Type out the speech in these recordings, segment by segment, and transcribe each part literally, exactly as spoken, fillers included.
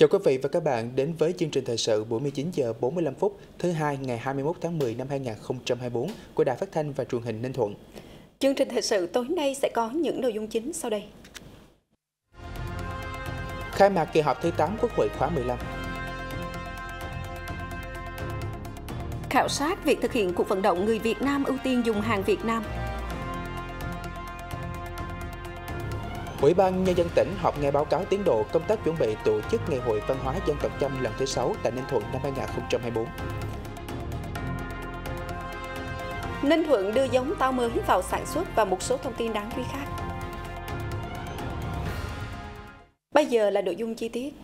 Chào quý vị và các bạn đến với chương trình thời sự buổi mười chín giờ bốn mươi lăm phút thứ hai ngày hai mươi mốt tháng mười năm hai nghìn không trăm hai mươi tư của Đài Phát thanh và Truyền hình Ninh Thuận. Chương trình thời sự tối nay sẽ có những nội dung chính sau đây. Khai mạc kỳ họp thứ tám Quốc hội khóa mười lăm. Khảo sát việc thực hiện cuộc vận động người Việt Nam ưu tiên dùng hàng Việt Nam. Ủy ban Nhân dân tỉnh họp nghe báo cáo tiến độ công tác chuẩn bị tổ chức Ngày hội Văn hóa Dân tộc Chăm lần thứ sáu tại Ninh Thuận năm hai nghìn không trăm hai mươi tư. Ninh Thuận đưa giống táo mới vào sản xuất và một số thông tin đáng chú ý khác. Bây giờ là nội dung chi tiết.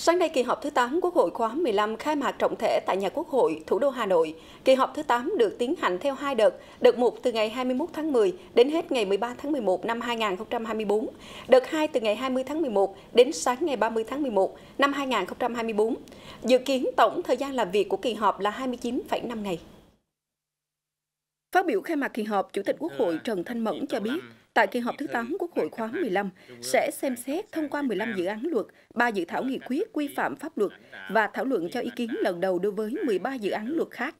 Sáng nay, kỳ họp thứ tám Quốc hội khóa mười lăm khai mạc trọng thể tại Nhà Quốc hội, thủ đô Hà Nội. Kỳ họp thứ tám được tiến hành theo hai đợt, đợt một từ ngày hai mươi mốt tháng mười đến hết ngày mười ba tháng mười một năm hai nghìn không trăm hai mươi tư, đợt hai từ ngày hai mươi tháng mười một đến sáng ngày ba mươi tháng mười một năm hai nghìn không trăm hai mươi tư. Dự kiến tổng thời gian làm việc của kỳ họp là hai mươi chín phẩy năm ngày. Phát biểu khai mạc kỳ họp, Chủ tịch Quốc hội Trần Thanh Mẫn cho biết, tại kỳ họp thứ tám Quốc hội khóa mười lăm sẽ xem xét thông qua mười lăm dự án luật, ba dự thảo nghị quyết quy phạm pháp luật và thảo luận cho ý kiến lần đầu đối với mười ba dự án luật khác.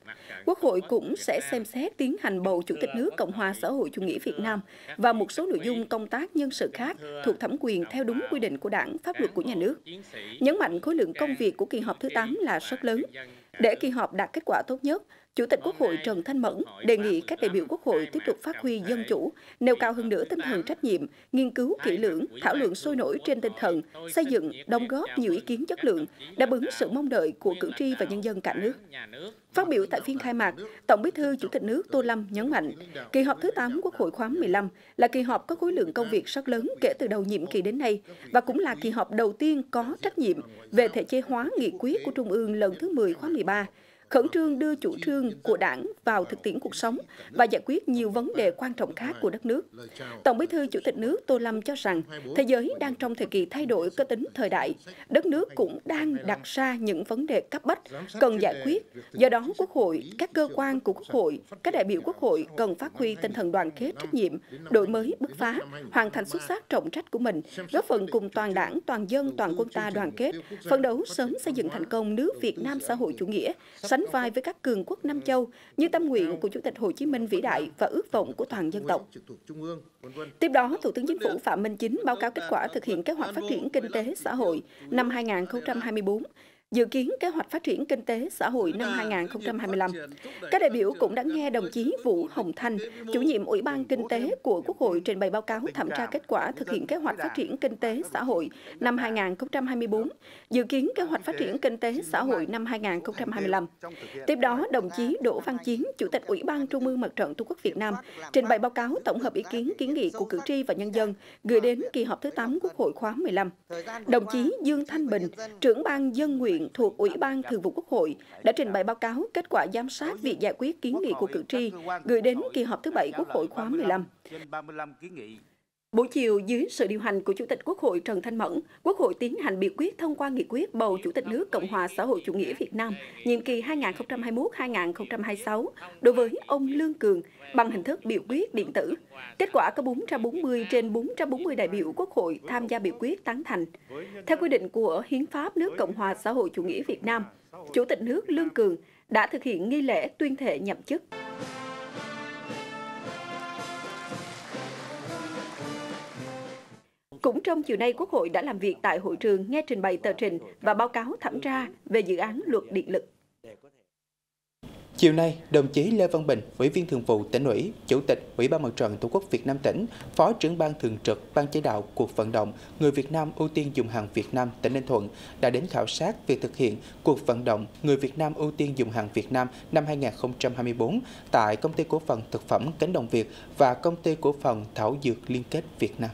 Quốc hội cũng sẽ xem xét tiến hành bầu Chủ tịch nước Cộng hòa Xã hội Chủ nghĩa Việt Nam và một số nội dung công tác nhân sự khác thuộc thẩm quyền theo đúng quy định của Đảng, pháp luật của nhà nước. Nhấn mạnh khối lượng công việc của kỳ họp thứ tám là rất lớn. Để kỳ họp đạt kết quả tốt nhất, Chủ tịch Quốc hội Trần Thanh Mẫn đề nghị các đại biểu Quốc hội tiếp tục phát huy dân chủ, nêu cao hơn nữa tinh thần trách nhiệm, nghiên cứu kỹ lưỡng, thảo luận sôi nổi trên tinh thần, xây dựng, đóng góp nhiều ý kiến chất lượng, đáp ứng sự mong đợi của cử tri và nhân dân cả nước. Phát biểu tại phiên khai mạc, Tổng Bí thư Chủ tịch nước Tô Lâm nhấn mạnh, kỳ họp thứ tám Quốc hội khóa mười lăm là kỳ họp có khối lượng công việc rất lớn kể từ đầu nhiệm kỳ đến nay và cũng là kỳ họp đầu tiên có trách nhiệm về thể chế hóa nghị quyết của Trung ương lần thứ mười khóa mười ba. Khẩn trương đưa chủ trương của Đảng vào thực tiễn cuộc sống và giải quyết nhiều vấn đề quan trọng khác của đất nước. Tổng Bí thư Chủ tịch nước Tô Lâm cho rằng, thế giới đang trong thời kỳ thay đổi có tính thời đại. Đất nước cũng đang đặt ra những vấn đề cấp bách cần giải quyết. Do đó, Quốc hội, các cơ quan của Quốc hội, các đại biểu Quốc hội cần phát huy tinh thần đoàn kết trách nhiệm, đổi mới bứt phá, hoàn thành xuất sắc trọng trách của mình, góp phần cùng toàn Đảng, toàn dân, toàn quân ta đoàn kết, phấn đấu sớm xây dựng thành công nước Việt Nam xã hội chủ nghĩa, sánh vai với các cường quốc Nam Châu như tâm nguyện của Chủ tịch Hồ Chí Minh vĩ đại và ước vọng của toàn dân tộc. Tiếp đó, Thủ tướng Chính phủ Phạm Minh Chính báo cáo kết quả thực hiện kế hoạch phát triển kinh tế xã hội năm hai nghìn không trăm hai mươi tư, dự kiến kế hoạch phát triển kinh tế xã hội năm hai nghìn không trăm hai mươi lăm. Các đại biểu cũng đã nghe đồng chí Vũ Hồng Thanh, chủ nhiệm Ủy ban Kinh tế của Quốc hội trình bày báo cáo thẩm tra kết quả thực hiện kế hoạch phát triển kinh tế xã hội năm hai nghìn không trăm hai mươi tư, dự kiến kế hoạch phát triển kinh tế xã hội năm hai nghìn không trăm hai mươi lăm. Tiếp đó, đồng chí Đỗ Văn Chiến, Chủ tịch Ủy ban Trung ương Mặt trận Tổ quốc Việt Nam, trình bày báo cáo tổng hợp ý kiến kiến nghị của cử tri và nhân dân gửi đến kỳ họp thứ tám Quốc hội khóa mười lăm. Đồng chí Dương Thanh Bình, trưởng ban dân nguyện thuộc Ủy ban Thường vụ Quốc hội đã trình bày báo cáo kết quả giám sát việc giải quyết kiến nghị của cử tri gửi đến kỳ họp thứ bảy Quốc hội khóa mười lăm. Buổi chiều, dưới sự điều hành của Chủ tịch Quốc hội Trần Thanh Mẫn, Quốc hội tiến hành biểu quyết thông qua nghị quyết bầu Chủ tịch nước Cộng hòa Xã hội Chủ nghĩa Việt Nam nhiệm kỳ hai nghìn không trăm hai mươi mốt đến hai nghìn không trăm hai mươi sáu đối với ông Lương Cường bằng hình thức biểu quyết điện tử. Kết quả có bốn trăm bốn mươi trên bốn trăm bốn mươi đại biểu Quốc hội tham gia biểu quyết tán thành. Theo quy định của Hiến pháp nước Cộng hòa Xã hội Chủ nghĩa Việt Nam, Chủ tịch nước Lương Cường đã thực hiện nghi lễ tuyên thệ nhậm chức. Cũng trong chiều nay, Quốc hội đã làm việc tại hội trường nghe trình bày tờ trình và báo cáo thẩm tra về dự án luật điện lực. Chiều nay, đồng chí Lê Văn Bình, Ủy viên Thường vụ Tỉnh ủy, Chủ tịch Ủy ban Mặt trận Tổ quốc Việt Nam tỉnh, Phó trưởng ban thường trực Ban chỉ đạo cuộc vận động người Việt Nam ưu tiên dùng hàng Việt Nam tỉnh Ninh Thuận đã đến khảo sát việc thực hiện cuộc vận động người Việt Nam ưu tiên dùng hàng Việt Nam năm hai nghìn không trăm hai mươi tư tại Công ty Cổ phần Thực phẩm Cánh Đồng Việt và Công ty Cổ phần Thảo dược Liên kết Việt Nam.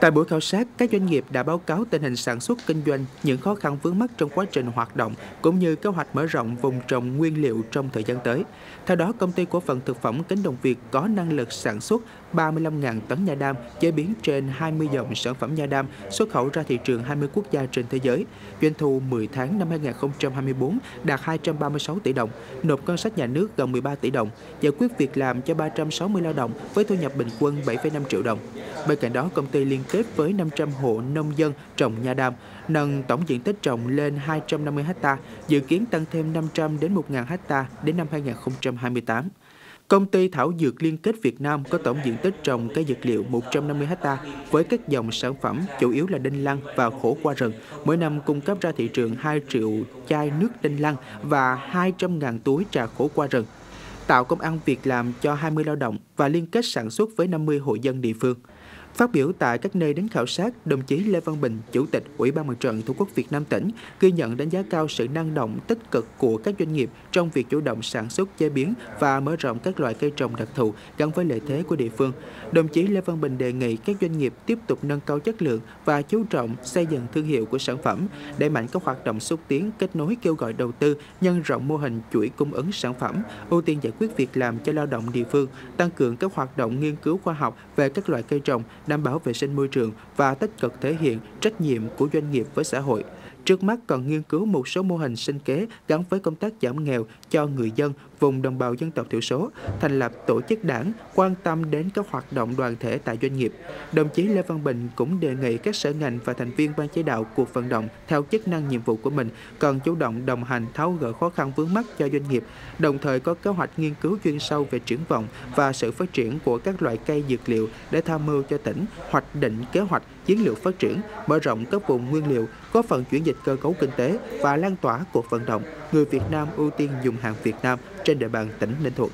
Tại buổi khảo sát, các doanh nghiệp đã báo cáo tình hình sản xuất kinh doanh, những khó khăn vướng mắc trong quá trình hoạt động, cũng như kế hoạch mở rộng vùng trồng nguyên liệu trong thời gian tới. Theo đó, Công ty Cổ phần Thực phẩm Cánh Đồng Việt có năng lực sản xuất ba mươi lăm nghìn tấn nha đam, chế biến trên hai mươi dòng sản phẩm nha đam, xuất khẩu ra thị trường hai mươi quốc gia trên thế giới. Doanh thu mười tháng năm hai nghìn không trăm hai mươi tư đạt hai trăm ba mươi sáu tỷ đồng, nộp ngân sách nhà nước gần mười ba tỷ đồng, giải quyết việc làm cho ba trăm sáu mươi lao động với thu nhập bình quân bảy phẩy năm triệu đồng. Bên cạnh đó, công ty liên kết với năm trăm hộ nông dân trồng nha đam, nâng tổng diện tích trồng lên hai trăm năm mươi ha, dự kiến tăng thêm năm trăm đến một nghìn ha đến năm hai nghìn không trăm hai mươi tám. Công ty Thảo dược Liên kết Việt Nam có tổng diện tích trồng cây dược liệu một trăm năm mươi ha với các dòng sản phẩm chủ yếu là đinh lăng và khổ qua rừng, mỗi năm cung cấp ra thị trường hai triệu chai nước đinh lăng và hai trăm nghìn túi trà khổ qua rừng, tạo công ăn việc làm cho hai mươi lao động và liên kết sản xuất với năm mươi hộ dân địa phương. Phát biểu tại các nơi đến khảo sát, đồng chí Lê Văn Bình, Chủ tịch Ủy ban Mặt trận Tổ quốc Việt Nam tỉnh, ghi nhận đánh giá cao sự năng động tích cực của các doanh nghiệp trong việc chủ động sản xuất, chế biến và mở rộng các loại cây trồng đặc thù gắn với lợi thế của địa phương. Đồng chí Lê Văn Bình đề nghị các doanh nghiệp tiếp tục nâng cao chất lượng và chú trọng xây dựng thương hiệu của sản phẩm, đẩy mạnh các hoạt động xúc tiến, kết nối, kêu gọi đầu tư, nhân rộng mô hình chuỗi cung ứng sản phẩm, ưu tiên giải quyết việc làm cho lao động địa phương, tăng cường các hoạt động nghiên cứu khoa học về các loại cây trồng, đảm bảo vệ sinh môi trường và tích cực thể hiện trách nhiệm của doanh nghiệp với xã hội. Trước mắt cần nghiên cứu một số mô hình sinh kế gắn với công tác giảm nghèo cho người dân vùng đồng bào dân tộc thiểu số, thành lập tổ chức đảng, quan tâm đến các hoạt động đoàn thể tại doanh nghiệp. Đồng chí Lê Văn Bình cũng đề nghị các sở ngành và thành viên ban chỉ đạo cuộc vận động theo chức năng nhiệm vụ của mình cần chủ động đồng hành tháo gỡ khó khăn vướng mắc cho doanh nghiệp, đồng thời có kế hoạch nghiên cứu chuyên sâu về triển vọng và sự phát triển của các loại cây dược liệu để tham mưu cho tỉnh hoạch định kế hoạch chiến lược phát triển, mở rộng các vùng nguyên liệu, góp phần chuyển dịch cơ cấu kinh tế và lan tỏa cuộc vận động người Việt Nam ưu tiên dùng hàng Việt Nam trên địa bàn tỉnh Ninh Thuận.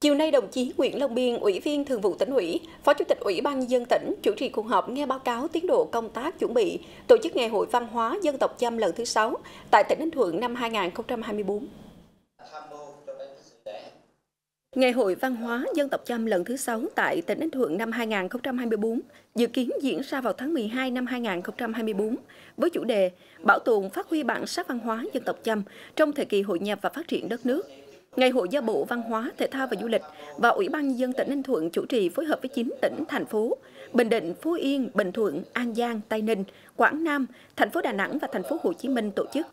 Chiều nay, đồng chí Nguyễn Long Biên, Ủy viên Thường vụ Tỉnh ủy, Phó Chủ tịch Ủy ban Nhân dân tỉnh chủ trì cuộc họp nghe báo cáo tiến độ công tác chuẩn bị tổ chức Ngày hội Văn hóa dân tộc Chăm lần thứ sáu tại tỉnh Ninh Thuận năm hai nghìn không trăm hai mươi tư. Ngày hội Văn hóa dân tộc Chăm lần thứ sáu tại tỉnh Ninh Thuận năm hai nghìn không trăm hai mươi tư dự kiến diễn ra vào tháng mười hai năm hai nghìn không trăm hai mươi tư với chủ đề Bảo tồn phát huy bản sắc văn hóa dân tộc Chăm trong thời kỳ hội nhập và phát triển đất nước. Ngày hội do Bộ Văn hóa, Thể thao và Du lịch và Ủy ban Nhân dân tỉnh Ninh Thuận chủ trì phối hợp với chín tỉnh, thành phố Bình Định, Phú Yên, Bình Thuận, An Giang, Tây Ninh, Quảng Nam, thành phố Đà Nẵng và thành phố Hồ Chí Minh tổ chức.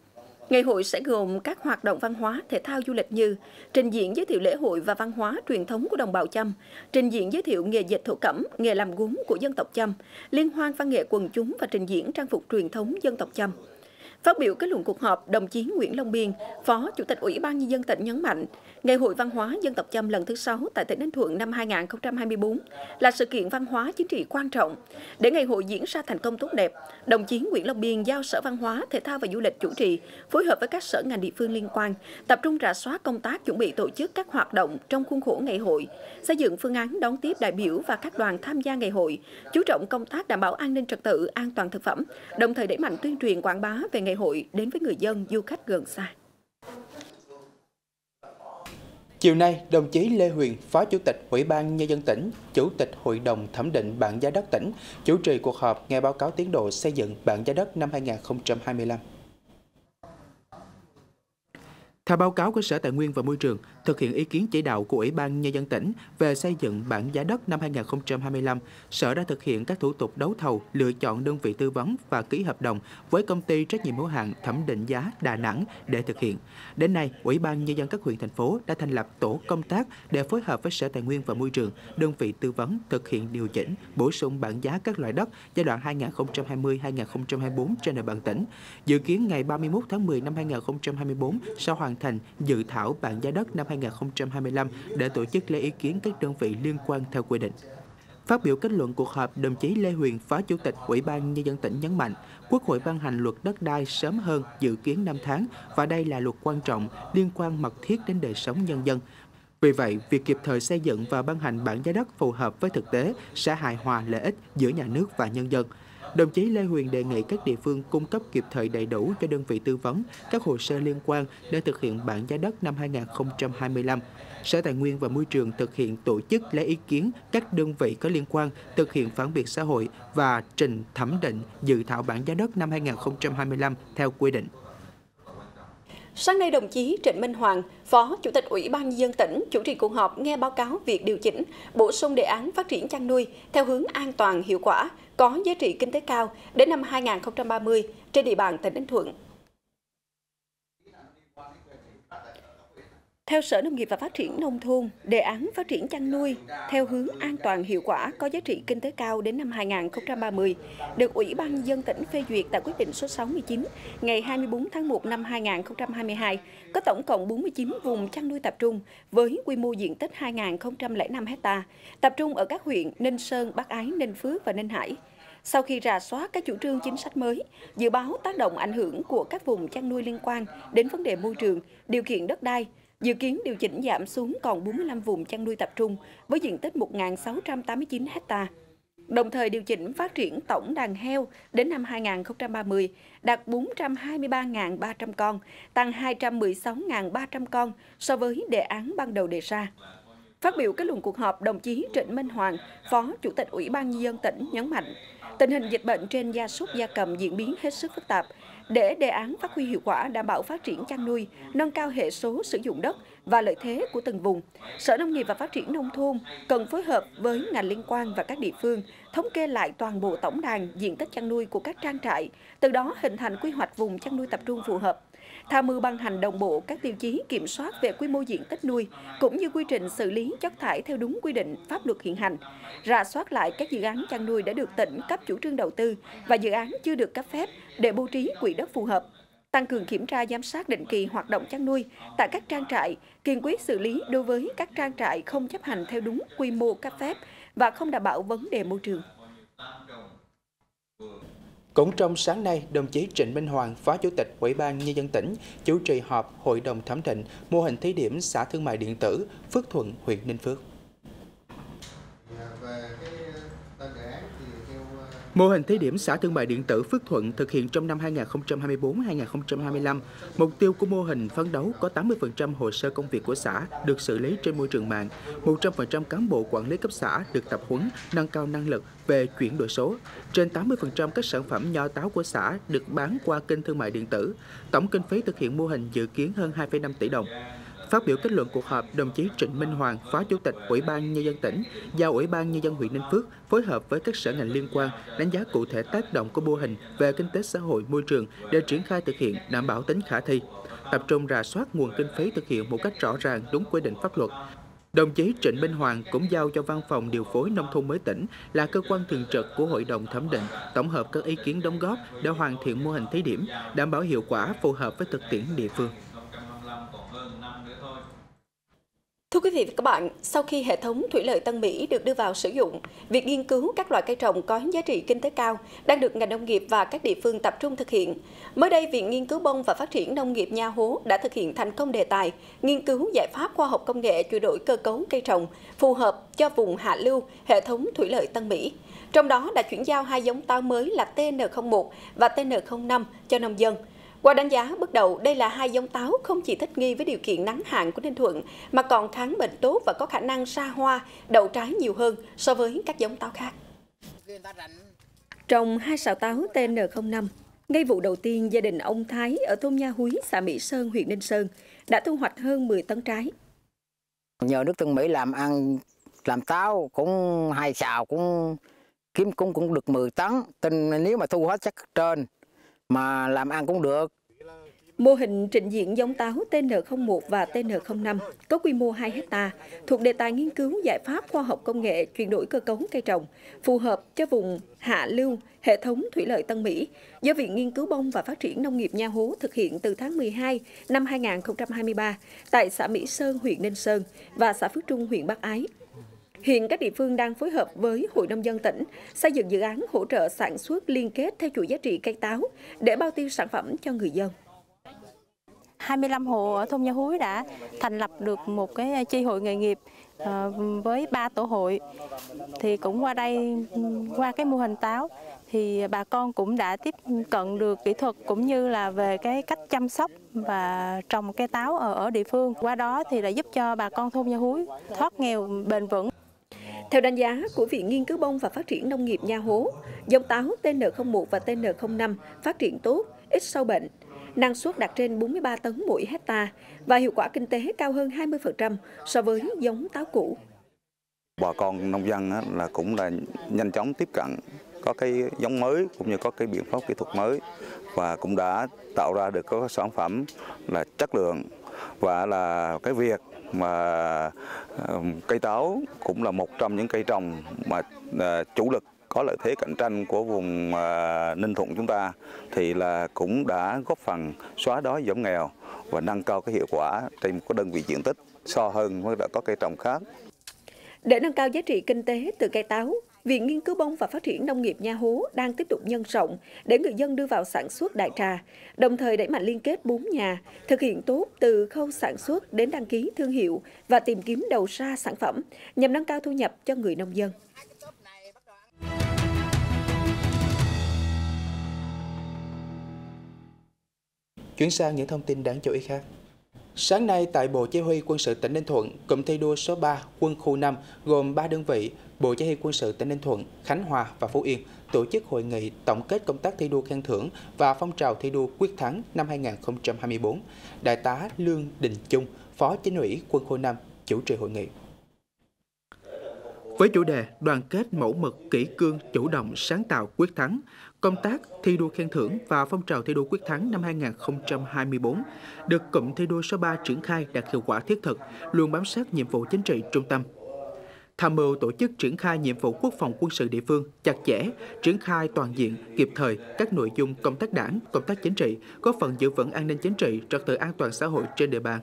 Ngày hội sẽ gồm các hoạt động văn hóa, thể thao, du lịch như trình diễn giới thiệu lễ hội và văn hóa truyền thống của đồng bào Chăm, trình diễn giới thiệu nghề dệt thổ cẩm, nghề làm gốm của dân tộc Chăm, liên hoan văn nghệ quần chúng và trình diễn trang phục truyền thống dân tộc Chăm. Phát biểu kết luận cuộc họp, đồng chí Nguyễn Long Biên, Phó Chủ tịch Ủy ban Nhân dân tỉnh nhấn mạnh, Ngày hội Văn hóa dân tộc Chăm lần thứ sáu tại tỉnh Ninh Thuận năm hai nghìn không trăm hai mươi tư là sự kiện văn hóa chính trị quan trọng. Để ngày hội diễn ra thành công tốt đẹp, đồng chí Nguyễn Long Biên giao Sở Văn hóa, Thể thao và Du lịch chủ trì, phối hợp với các sở ngành địa phương liên quan, tập trung rà soát công tác chuẩn bị tổ chức các hoạt động trong khuôn khổ ngày hội, xây dựng phương án đón tiếp đại biểu và các đoàn tham gia ngày hội, chú trọng công tác đảm bảo an ninh trật tự, an toàn thực phẩm, đồng thời đẩy mạnh tuyên truyền quảng bá về ngày hội đến với người dân, du khách gần xa. Chiều nay, đồng chí Lê Huyền, Phó Chủ tịch Ủy ban Nhân dân tỉnh, Chủ tịch Hội đồng Thẩm định Bảng giá đất tỉnh, chủ trì cuộc họp nghe báo cáo tiến độ xây dựng bảng giá đất năm hai nghìn không trăm hai mươi lăm. Theo báo cáo của Sở Tài nguyên và Môi trường, thực hiện ý kiến chỉ đạo của Ủy ban Nhân dân tỉnh về xây dựng bảng giá đất năm hai nghìn không trăm hai mươi lăm, Sở đã thực hiện các thủ tục đấu thầu, lựa chọn đơn vị tư vấn và ký hợp đồng với công ty trách nhiệm hữu hạn Thẩm định giá Đà Nẵng để thực hiện. Đến nay, Ủy ban Nhân dân các huyện, thành phố đã thành lập tổ công tác để phối hợp với Sở Tài nguyên và Môi trường, đơn vị tư vấn thực hiện điều chỉnh, bổ sung bảng giá các loại đất giai đoạn hai nghìn không trăm hai mươi đến hai nghìn không trăm hai mươi tư trên địa bàn tỉnh. Dự kiến ngày ba mươi mốt tháng mười năm hai nghìn không trăm hai mươi tư sau hoàn thành dự thảo bảng giá đất năm hai nghìn không trăm hai mươi lăm để tổ chức lấy ý kiến các đơn vị liên quan theo quy định. Phát biểu kết luận cuộc họp, đồng chí Lê Huyền, Phó Chủ tịch Ủy ban Nhân dân tỉnh nhấn mạnh, Quốc hội ban hành luật đất đai sớm hơn dự kiến năm tháng và đây là luật quan trọng liên quan mật thiết đến đời sống nhân dân. Vì vậy, việc kịp thời xây dựng và ban hành bảng giá đất phù hợp với thực tế sẽ hài hòa lợi ích giữa nhà nước và nhân dân. Đồng chí Lê Huyền đề nghị các địa phương cung cấp kịp thời đầy đủ cho đơn vị tư vấn các hồ sơ liên quan để thực hiện bảng giá đất năm hai nghìn không trăm hai mươi lăm. Sở Tài nguyên và Môi trường thực hiện tổ chức lấy ý kiến các đơn vị có liên quan thực hiện phản biện xã hội và trình thẩm định dự thảo bảng giá đất năm hai nghìn không trăm hai mươi lăm theo quy định. Sáng nay, đồng chí Trịnh Minh Hoàng, Phó Chủ tịch Ủy ban Nhân dân tỉnh, chủ trì cuộc họp nghe báo cáo việc điều chỉnh, bổ sung đề án phát triển chăn nuôi theo hướng an toàn, hiệu quả, có giá trị kinh tế cao đến năm hai nghìn không trăm ba mươi trên địa bàn tỉnh Ninh Thuận. Theo Sở Nông nghiệp và Phát triển Nông thôn, đề án phát triển chăn nuôi theo hướng an toàn, hiệu quả, có giá trị kinh tế cao đến năm hai nghìn không trăm ba mươi được Ủy ban Nhân dân tỉnh phê duyệt tại quyết định số sáu mươi chín ngày hai mươi bốn tháng một năm hai nghìn không trăm hai mươi hai, có tổng cộng bốn mươi chín vùng chăn nuôi tập trung với quy mô diện tích hai nghìn không trăm lẻ năm hectare, tập trung ở các huyện Ninh Sơn, Bắc Ái, Ninh Phước và Ninh Hải. Sau khi rà soát các chủ trương chính sách mới, dự báo tác động ảnh hưởng của các vùng chăn nuôi liên quan đến vấn đề môi trường, điều kiện đất đai, dự kiến điều chỉnh giảm xuống còn bốn mươi lăm vùng chăn nuôi tập trung với diện tích một nghìn sáu trăm tám mươi chín ha. Đồng thời điều chỉnh phát triển tổng đàn heo đến năm hai nghìn không trăm ba mươi đạt bốn trăm hai mươi ba nghìn ba trăm con, tăng hai trăm mười sáu nghìn ba trăm con so với đề án ban đầu đề ra. Phát biểu kết luận cuộc họp, đồng chí Trịnh Minh Hoàng, Phó Chủ tịch Ủy ban Nhân dân tỉnh nhấn mạnh, tình hình dịch bệnh trên gia súc gia cầm diễn biến hết sức phức tạp. Để đề án phát huy hiệu quả đảm bảo phát triển chăn nuôi, nâng cao hệ số sử dụng đất và lợi thế của từng vùng, Sở Nông nghiệp và Phát triển Nông thôn cần phối hợp với ngành liên quan và các địa phương, thống kê lại toàn bộ tổng đàn, diện tích chăn nuôi của các trang trại, từ đó hình thành quy hoạch vùng chăn nuôi tập trung phù hợp. Tham mưu ban hành đồng bộ các tiêu chí kiểm soát về quy mô diện tích nuôi, cũng như quy trình xử lý chất thải theo đúng quy định pháp luật hiện hành. Rà soát lại các dự án chăn nuôi đã được tỉnh cấp chủ trương đầu tư và dự án chưa được cấp phép để bố trí quỹ đất phù hợp. Tăng cường kiểm tra giám sát định kỳ hoạt động chăn nuôi tại các trang trại, kiên quyết xử lý đối với các trang trại không chấp hành theo đúng quy mô cấp phép và không đảm bảo vấn đề môi trường. Cũng trong sáng nay, đồng chí Trịnh Minh Hoàng, Phó Chủ tịch Ủy ban Nhân dân tỉnh, chủ trì họp Hội đồng thẩm định mô hình thí điểm xã thương mại điện tử Phước Thuận, huyện Ninh Phước. Mô hình thí điểm xã thương mại điện tử Phước Thuận thực hiện trong năm hai nghìn không trăm hai mươi bốn đến hai nghìn không trăm hai mươi lăm. Mục tiêu của mô hình phấn đấu có tám mươi phần trăm hồ sơ công việc của xã được xử lý trên môi trường mạng, một trăm phần trăm cán bộ quản lý cấp xã được tập huấn, nâng cao năng lực về chuyển đổi số. Trên tám mươi phần trăm các sản phẩm nho táo của xã được bán qua kênh thương mại điện tử. Tổng kinh phí thực hiện mô hình dự kiến hơn hai phẩy năm tỷ đồng. Phát biểu kết luận cuộc họp, đồng chí Trịnh Minh Hoàng, Phó Chủ tịch Ủy ban Nhân dân tỉnh, giao Ủy ban Nhân dân huyện Ninh Phước phối hợp với các sở ngành liên quan đánh giá cụ thể tác động của mô hình về kinh tế xã hội, môi trường để triển khai thực hiện đảm bảo tính khả thi, tập trung rà soát nguồn kinh phí thực hiện một cách rõ ràng đúng quy định pháp luật. Đồng chí Trịnh Minh Hoàng cũng giao cho Văn phòng Điều phối Nông thôn mới tỉnh là cơ quan thường trực của Hội đồng thẩm định tổng hợp các ý kiến đóng góp để hoàn thiện mô hình thí điểm, đảm bảo hiệu quả phù hợp với thực tiễn địa phương. Thưa quý vị và các bạn, sau khi hệ thống thủy lợi Tân Mỹ được đưa vào sử dụng, việc nghiên cứu các loại cây trồng có giá trị kinh tế cao đang được ngành nông nghiệp và các địa phương tập trung thực hiện. Mới đây, Viện Nghiên cứu Bông và Phát triển Nông nghiệp Nha Hố đã thực hiện thành công đề tài nghiên cứu giải pháp khoa học công nghệ chuyển đổi cơ cấu cây trồng phù hợp cho vùng hạ lưu hệ thống thủy lợi Tân Mỹ. Trong đó đã chuyển giao hai giống táo mới là T N không một và T N không năm cho nông dân. Qua đánh giá bước đầu, đây là hai giống táo không chỉ thích nghi với điều kiện nắng hạn của Ninh Thuận mà còn kháng bệnh tốt và có khả năng ra hoa, đậu trái nhiều hơn so với các giống táo khác. Trồng hai sào táo T N không năm, ngay vụ đầu tiên gia đình ông Thái ở thôn Nha Húi, xã Mỹ Sơn, huyện Ninh Sơn đã thu hoạch hơn mười tấn trái. Nhờ nước Tân Mỹ làm ăn, làm táo cũng hai sào cũng kiếm cũng cũng được mười tấn. Tình nếu mà thu hết chắc trên mà làm ăn cũng được. Mô hình trình diện giống táo T N không một và T N không năm có quy mô hai hectare, thuộc đề tài nghiên cứu giải pháp khoa học công nghệ chuyển đổi cơ cấu cây trồng, phù hợp cho vùng hạ lưu hệ thống thủy lợi Tân Mỹ, do Viện Nghiên cứu Bông và Phát triển Nông nghiệp Nha Hố thực hiện từ tháng mười hai năm hai nghìn không trăm hai mươi ba tại xã Mỹ Sơn, huyện Ninh Sơn và xã Phước Trung, huyện Bắc Ái. Hiện các địa phương đang phối hợp với Hội nông dân tỉnh xây dựng dự án hỗ trợ sản xuất liên kết theo chuỗi giá trị cây táo để bao tiêu sản phẩm cho người dân. hai mươi lăm hộ ở thôn Nha Húi đã thành lập được một cái chi hội nghề nghiệp với ba tổ hội. Thì cũng qua đây, qua cái mô hình táo thì bà con cũng đã tiếp cận được kỹ thuật cũng như là về cái cách chăm sóc và trồng cây táo ở ở địa phương. Qua đó thì đã giúp cho bà con thôn Nha Húi thoát nghèo bền vững. Theo đánh giá của Viện Nghiên cứu Bông và Phát triển Nông nghiệp Nha Hố, giống táo T N không một và T N không năm phát triển tốt, ít sâu bệnh. năng suất đạt trên bốn mươi ba tấn mỗi hectare và hiệu quả kinh tế cao hơn hai mươi phần trăm so với giống táo cũ. Bà con nông dân là cũng là nhanh chóng tiếp cận có cái giống mới cũng như có cái biện pháp kỹ thuật mới và cũng đã tạo ra được các sản phẩm là chất lượng, và là cái việc mà cây táo cũng là một trong những cây trồng mà chủ lực có lợi thế cạnh tranh của vùng Ninh Thuận chúng ta, thì là cũng đã góp phần xóa đói giảm nghèo và nâng cao cái hiệu quả trên cái đơn vị diện tích so hơn với đã có cây trồng khác. Để nâng cao giá trị kinh tế từ cây táo, Viện Nghiên cứu Bông và Phát triển Nông nghiệp Nha Hố đang tiếp tục nhân rộng để người dân đưa vào sản xuất đại trà, đồng thời đẩy mạnh liên kết bốn nhà, thực hiện tốt từ khâu sản xuất đến đăng ký thương hiệu và tìm kiếm đầu ra sản phẩm nhằm nâng cao thu nhập cho người nông dân. Chuyển sang những thông tin đáng chú ý khác. Sáng nay tại Bộ Chỉ huy Quân sự tỉnh Ninh Thuận, cụm thi đua số ba quân khu năm gồm ba đơn vị, Bộ Chỉ huy Quân sự tỉnh Ninh Thuận, Khánh Hòa và Phú Yên tổ chức hội nghị tổng kết công tác thi đua khen thưởng và phong trào thi đua quyết thắng năm hai nghìn không trăm hai mươi tư. Đại tá Lương Đình Trung, Phó Chính ủy Quân khu năm chủ trì hội nghị. Với chủ đề đoàn kết mẫu mực kỷ cương chủ động sáng tạo quyết thắng, công tác thi đua khen thưởng và phong trào thi đua quyết thắng năm hai nghìn không trăm hai mươi tư được cụm thi đua số ba triển khai đạt hiệu quả thiết thực, luôn bám sát nhiệm vụ chính trị trung tâm. Tham mưu tổ chức triển khai nhiệm vụ quốc phòng quân sự địa phương chặt chẽ, triển khai toàn diện, kịp thời các nội dung công tác đảng, công tác chính trị, góp phần giữ vững an ninh chính trị, trật tự an toàn xã hội trên địa bàn.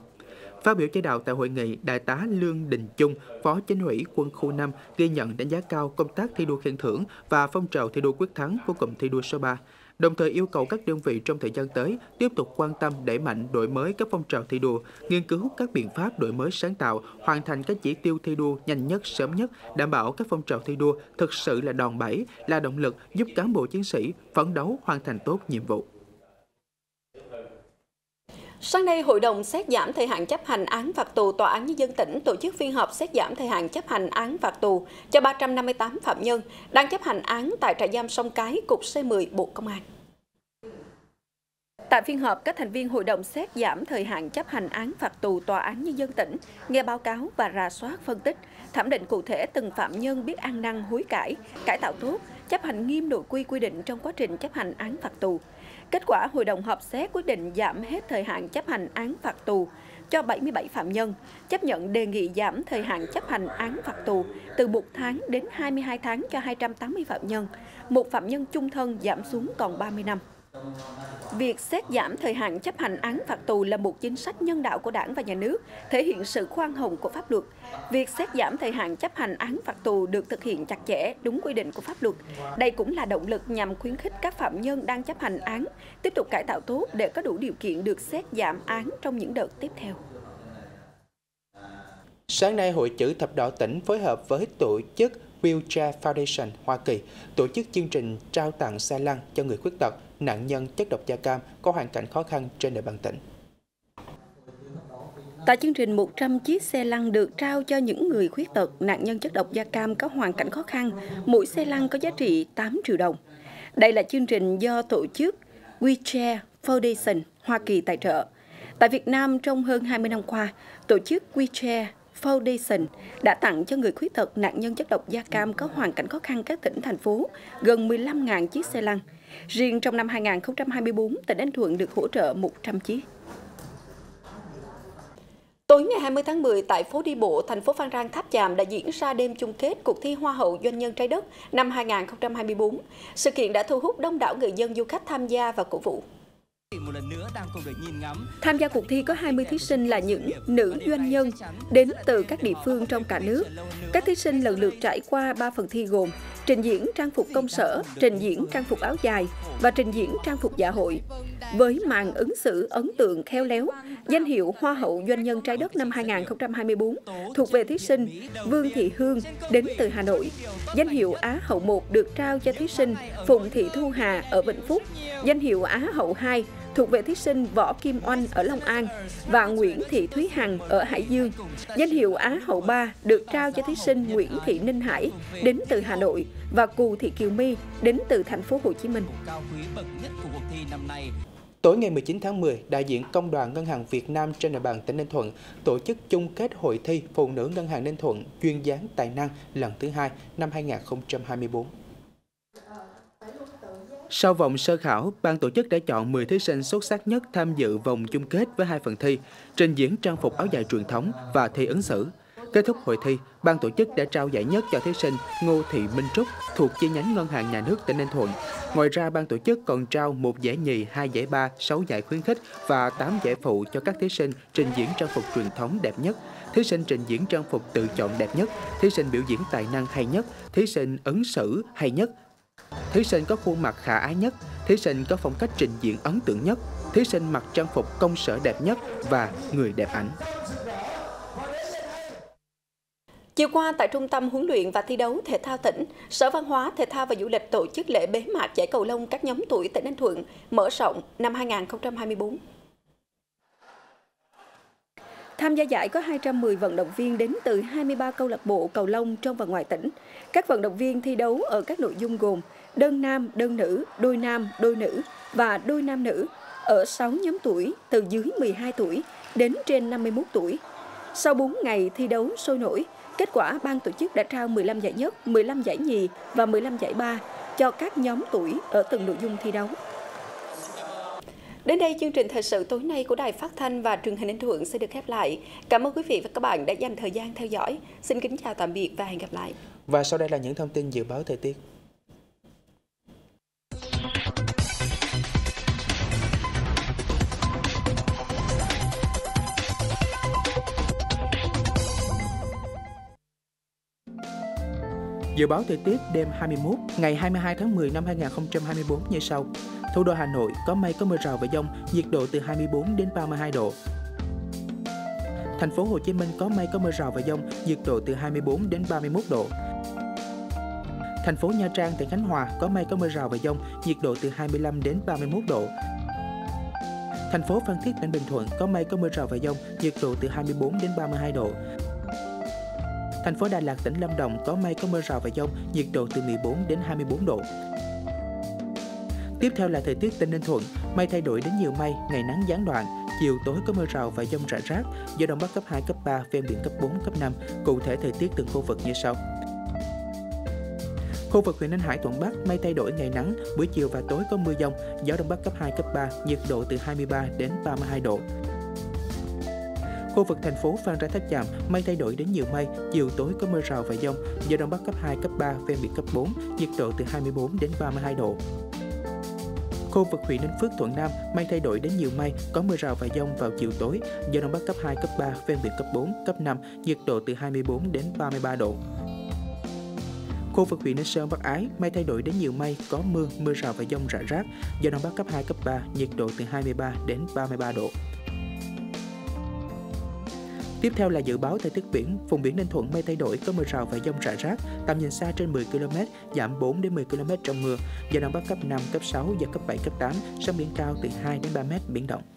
Phát biểu chỉ đạo tại hội nghị, Đại tá Lương Đình Trung, Phó Chính ủy Quân khu năm ghi nhận đánh giá cao công tác thi đua khen thưởng và phong trào thi đua quyết thắng của cụm thi đua số ba, đồng thời yêu cầu các đơn vị trong thời gian tới tiếp tục quan tâm đẩy mạnh đổi mới các phong trào thi đua, nghiên cứu các biện pháp đổi mới sáng tạo, hoàn thành các chỉ tiêu thi đua nhanh nhất, sớm nhất, đảm bảo các phong trào thi đua thực sự là đòn bẩy, là động lực giúp cán bộ chiến sĩ phấn đấu hoàn thành tốt nhiệm vụ. Sáng nay, Hội đồng xét giảm thời hạn chấp hành án phạt tù Tòa án Nhân dân tỉnh tổ chức phiên họp xét giảm thời hạn chấp hành án phạt tù cho ba trăm năm mươi tám phạm nhân đang chấp hành án tại trại giam Sông Cái, Cục C mười Bộ Công an. Tại phiên họp, các thành viên Hội đồng xét giảm thời hạn chấp hành án phạt tù Tòa án Nhân dân tỉnh nghe báo cáo và rà soát phân tích, thẩm định cụ thể từng phạm nhân biết ăn năn hối cải, cải tạo tốt, chấp hành nghiêm nội quy quy định trong quá trình chấp hành án phạt tù. Kết quả hội đồng họp xét quyết định giảm hết thời hạn chấp hành án phạt tù cho bảy mươi bảy phạm nhân, chấp nhận đề nghị giảm thời hạn chấp hành án phạt tù từ một tháng đến hai mươi hai tháng cho hai trăm tám mươi phạm nhân, một phạm nhân chung thân giảm xuống còn ba mươi năm. Việc xét giảm thời hạn chấp hành án phạt tù là một chính sách nhân đạo của Đảng và Nhà nước, thể hiện sự khoan hồng của pháp luật. Việc xét giảm thời hạn chấp hành án phạt tù được thực hiện chặt chẽ, đúng quy định của pháp luật. Đây cũng là động lực nhằm khuyến khích các phạm nhân đang chấp hành án tiếp tục cải tạo tốt để có đủ điều kiện được xét giảm án trong những đợt tiếp theo. Sáng nay, Hội Chữ Thập Đỏ tỉnh phối hợp với tổ chức Wheelchair Foundation Hoa Kỳ tổ chức chương trình trao tặng xe lăn cho người khuyết tật, nạn nhân chất độc da cam có hoàn cảnh khó khăn trên địa bàn tỉnh. Tại chương trình, một trăm chiếc xe lăn được trao cho những người khuyết tật, nạn nhân chất độc da cam có hoàn cảnh khó khăn, mỗi xe lăn có giá trị tám triệu đồng. Đây là chương trình do tổ chức Wheelchair Foundation Hoa Kỳ tài trợ. Tại Việt Nam, trong hơn hai mươi năm qua, tổ chức Wheelchair Foundation đã tặng cho người khuyết tật, nạn nhân chất độc da cam có hoàn cảnh khó khăn các tỉnh, thành phố gần mười lăm nghìn chiếc xe lăn. Riêng trong năm hai nghìn không trăm hai mươi tư, tỉnh Ninh Thuận được hỗ trợ một trăm chiếc. Tối ngày hai mươi tháng mười, tại phố đi bộ thành phố Phan Rang, Tháp Chàm đã diễn ra đêm chung kết cuộc thi Hoa hậu Doanh nhân Trái đất năm hai nghìn không trăm hai mươi tư. Sự kiện đã thu hút đông đảo người dân, du khách tham gia và cổ vũ. Tham gia cuộc thi có hai mươi thí sinh là những nữ doanh nhân đến từ các địa phương trong cả nước. Các thí sinh lần lượt trải qua ba phần thi gồm trình diễn trang phục công sở, trình diễn trang phục áo dài và trình diễn trang phục dạ hội. Với màn ứng xử ấn tượng khéo léo, danh hiệu Hoa hậu Doanh nhân Trái đất năm hai nghìn không trăm hai mươi tư thuộc về thí sinh Vương Thị Hương đến từ Hà Nội. Danh hiệu Á hậu một được trao cho thí sinh Phùng Thị Thu Hà ở Vĩnh Phúc. Danh hiệu Á hậu hai thuộc về thí sinh Võ Kim Oanh ở Long An và Nguyễn Thị Thúy Hằng ở Hải Dương. Danh hiệu Á hậu ba được trao cho thí sinh Nguyễn Thị Ninh Hải đến từ Hà Nội và Cù Thị Kiều My đến từ thành phố Hồ Chí Minh. Tối ngày mười chín tháng mười, đại diện Công đoàn Ngân hàng Việt Nam trên địa bàn tỉnh Ninh Thuận tổ chức chung kết hội thi Phụ nữ Ngân hàng Ninh Thuận chuyên dáng tài năng lần thứ hai năm hai nghìn không trăm hai mươi tư. Sau vòng sơ khảo, ban tổ chức đã chọn mười thí sinh xuất sắc nhất tham dự vòng chung kết với hai phần thi, trình diễn trang phục áo dài truyền thống và thi ứng xử. Kết thúc hội thi, ban tổ chức đã trao giải nhất cho thí sinh Ngô Thị Minh Trúc thuộc chi nhánh Ngân hàng Nhà nước tỉnh Ninh Thuận. Ngoài ra, ban tổ chức còn trao một giải nhì, hai giải ba, sáu giải khuyến khích và tám giải phụ cho các thí sinh trình diễn trang phục truyền thống đẹp nhất, thí sinh trình diễn trang phục tự chọn đẹp nhất, thí sinh biểu diễn tài năng hay nhất, thí sinh ứng xử hay nhất, thí sinh có khuôn mặt khả ái nhất, thí sinh có phong cách trình diễn ấn tượng nhất, thí sinh mặc trang phục công sở đẹp nhất và người đẹp ảnh. Chiều qua, tại Trung tâm Huấn luyện và Thi đấu Thể thao tỉnh, Sở Văn hóa, Thể thao và Du lịch tổ chức lễ bế mạc giải cầu lông các nhóm tuổi tỉnh Ninh Thuận mở rộng năm hai nghìn không trăm hai mươi tư. Tham gia giải có hai trăm mười vận động viên đến từ hai mươi ba câu lạc bộ cầu lông trong và ngoài tỉnh. Các vận động viên thi đấu ở các nội dung gồm đơn nam, đơn nữ, đôi nam, đôi nữ và đôi nam nữ ở sáu nhóm tuổi từ dưới mười hai tuổi đến trên năm mươi mốt tuổi. Sau bốn ngày thi đấu sôi nổi, kết quả ban tổ chức đã trao mười lăm giải nhất, mười lăm giải nhì và mười lăm giải ba cho các nhóm tuổi ở từng nội dung thi đấu. Đến đây chương trình thời sự tối nay của Đài Phát thanh và Truyền hình Ninh Thuận sẽ được khép lại. Cảm ơn quý vị và các bạn đã dành thời gian theo dõi. Xin kính chào tạm biệt và hẹn gặp lại. Và sau đây là những thông tin dự báo thời tiết. Dự báo thời tiết đêm hai mươi mốt ngày hai mươi hai tháng mười năm hai nghìn không trăm hai mươi tư như sau. Thủ đô Hà Nội có mây, có mưa rào và dông, nhiệt độ từ hai mươi tư đến ba mươi hai độ. Thành phố Hồ Chí Minh có mây, có mưa rào và dông, nhiệt độ từ hai mươi tư đến ba mươi mốt độ. Thành phố Nha Trang tỉnh Khánh Hòa có mây, có mưa rào và dông, nhiệt độ từ hai mươi lăm đến ba mươi mốt độ. Thành phố Phan Thiết tỉnh Bình Thuận có mây, có mưa rào và dông, nhiệt độ từ hai mươi tư đến ba mươi hai độ. Thành phố Đà Lạt tỉnh Lâm Đồng có mây, có mưa rào và dông, nhiệt độ từ mười bốn đến hai mươi tư độ. Tiếp theo là thời tiết tỉnh Ninh Thuận, mây thay đổi đến nhiều mây, ngày nắng gián đoạn, chiều tối có mưa rào và dông rải rác, gió đông bắc cấp hai, cấp ba, ven biển cấp bốn, cấp năm. Cụ thể thời tiết từng khu vực như sau. Khu vực huyện Ninh Hải, Thuận Bắc, mây thay đổi ngày nắng, buổi chiều và tối có mưa dông, gió đông bắc cấp hai, cấp ba, nhiệt độ từ hai mươi ba đến ba mươi hai độ. Khu vực thành phố Phan Rang, Tháp Chàm, mây thay đổi đến nhiều mây, chiều tối có mưa rào và dông, gió đông bắc cấp hai, cấp ba, ven biển cấp bốn, nhiệt độ từ hai mươi tư đến ba mươi hai độ. Khu vực huyện Ninh Phước, Thuận Nam, mây thay đổi đến nhiều mây, có mưa rào và dông vào chiều tối, gió đông bắc cấp hai, cấp ba, ven biển cấp bốn, cấp năm, nhiệt độ từ hai mươi tư đến ba mươi ba độ. Khu vực huyện Ninh Sơn, Bắc Ái, mây thay đổi đến nhiều mây, có mưa, mưa rào và dông rải rác, gió đông bắc cấp hai, cấp ba, nhiệt độ từ hai mươi ba đến ba mươi ba độ. Tiếp theo là dự báo thời tiết biển, vùng biển Ninh Thuận mây thay đổi có mưa rào và dông rải rác, tầm nhìn xa trên mười ki lô mét, giảm bốn đến mười ki lô mét trong mưa, gió đông bắc cấp năm, cấp sáu, giật cấp bảy, cấp tám, sóng biển cao từ hai đến ba mét, biển động.